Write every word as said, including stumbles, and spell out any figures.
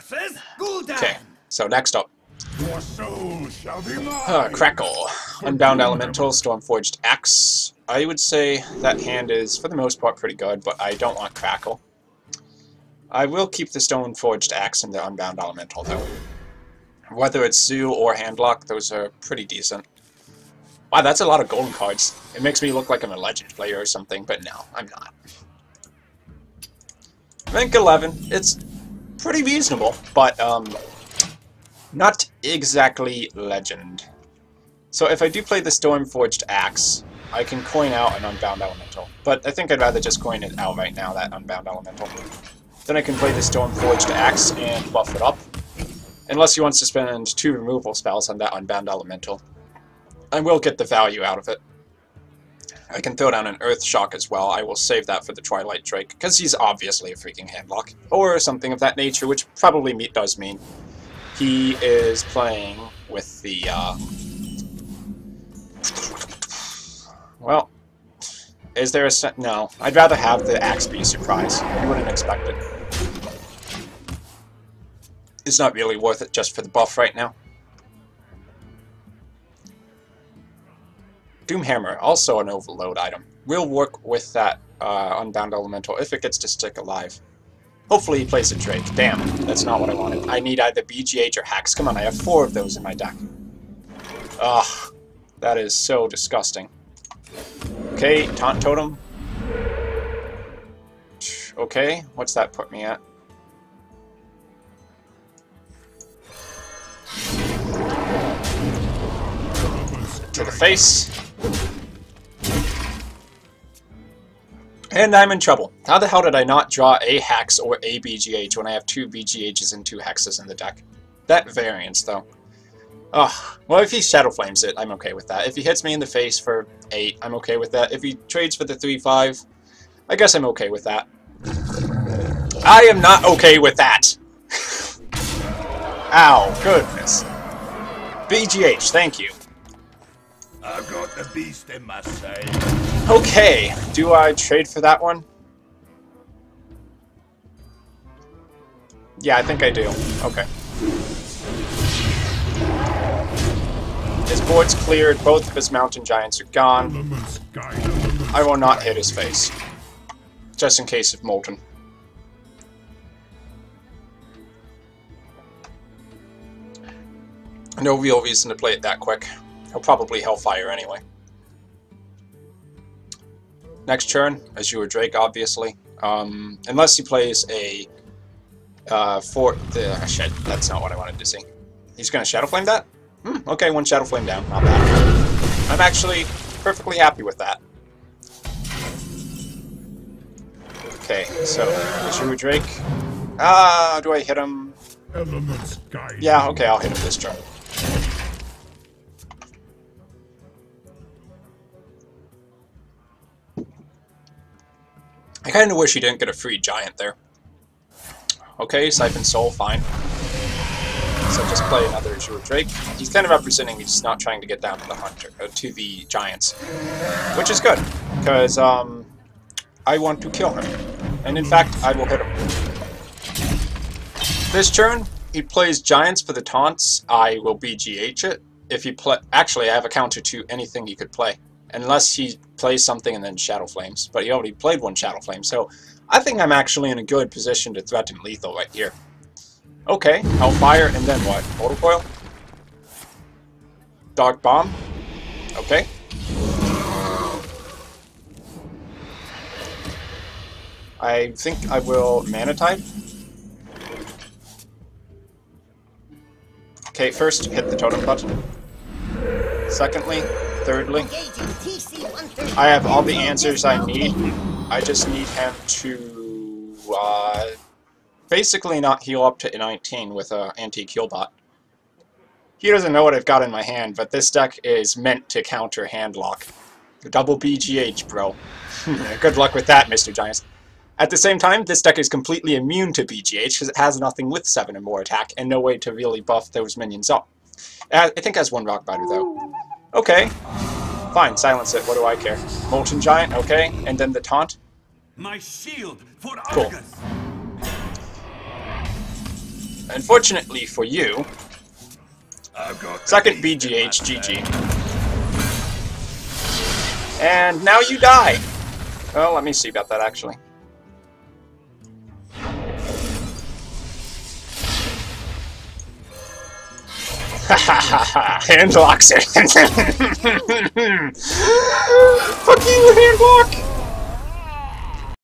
curses, go down. Okay, so next up. Your soul shall be mine. Uh, Crackle, Unbound Elemental, Stormforged Axe. I would say that hand is, for the most part, pretty good, but I don't want Crackle. I will keep the Stormforged Axe and the Unbound Elemental, though. Whether it's Zoo or Handlock, those are pretty decent. Wow, that's a lot of golden cards. It makes me look like I'm a Legend player or something, but no, I'm not. Rank eleven. It's pretty reasonable, but um, not exactly Legend. So if I do play the Stormforged Axe, I can coin out an Unbound Elemental. But I think I'd rather just coin it out right now, that Unbound Elemental. Then I can play the Stormforged Axe and buff it up. Unless he wants to spend two removal spells on that Unbound Elemental. I will get the value out of it. I can throw down an Earth Shock as well. I will save that for the Twilight Drake, because he's obviously a freaking Handlock, or something of that nature, which probably me does mean he is playing with the, uh... well, is there a... no. I'd rather have the Axe be a surprise. You wouldn't expect it. It's not really worth it just for the buff right now. Doomhammer, also an overload item. We'll work with that uh, Unbound Elemental if it gets to stick alive. Hopefully he plays a Drake. Damn, that's not what I wanted. I need either B G H or Hacks. Come on, I have four of those in my deck. Ugh, that is so disgusting. Okay, Taunt Totem. Okay, what's that put me at? To the face. And I'm in trouble. How the hell did I not draw a Hex or a B G H when I have two B G Hs and two Hexes in the deck? That variance, though. Ugh. Well, if he Shadow Flames it, I'm okay with that. If he hits me in the face for eight, I'm okay with that. If he trades for the three five, I guess I'm okay with that. I am not okay with that! Ow, goodness. B G H, thank you. I've got the beast in my side. Okay, do I trade for that one? Yeah, I think I do. Okay. His board's cleared, both of his Molten Giants are gone. I will not hit his face. Just in case of Molten. No real reason to play it that quick. He'll probably Hellfire anyway. Next turn, Azure Drake, obviously. Um, unless he plays a... Uh, for... Uh, shit, that's not what I wanted to see. He's gonna Shadow Flame that? Hmm, okay, one Shadow Flame down. Not bad. I'm actually perfectly happy with that. Okay, so Azure Drake. Ah, do I hit him? Yeah, okay, I'll hit him this turn. I kinda wish he didn't get a free giant there. Okay, Siphon Soul, fine. So just play another Azure Drake. He's kind of representing he's not trying to get down to the hunter, uh, to the giants, which is good because um, I want to kill him, and in fact I will hit him. This turn he plays giants for the taunts. I will B G H it. If he play, actually I have a counter to anything he could play. Unless he plays something and then Shadow Flames. But he already played one Shadow Flame, so I think I'm actually in a good position to threaten lethal right here. Okay, Hellfire, and then what? Molten Coil? Dark Bomb? Okay. I think I will Mana Tide. Okay, first, hit the totem button. Secondly... Thirdly, I have all the answers I need. I just need him to uh, basically not heal up to nineteen with an antique heal bot. He doesn't know what I've got in my hand, but this deck is meant to counter Handlock. Double B G H, bro. Good luck with that, Mister Giants. At the same time, this deck is completely immune to B G H because it has nothing with seven or more attack and no way to really buff those minions up. I think it has one Rock Biter, though. Okay, fine, silence it, what do I care? Molten Giant, okay, and then the taunt. My shield for Argus. Cool. Unfortunately for you, I've got second B G H, G G. And now you die. Well, let me see about that, actually. Ha ha ha! Handlocks it! Fuck you, Handlock!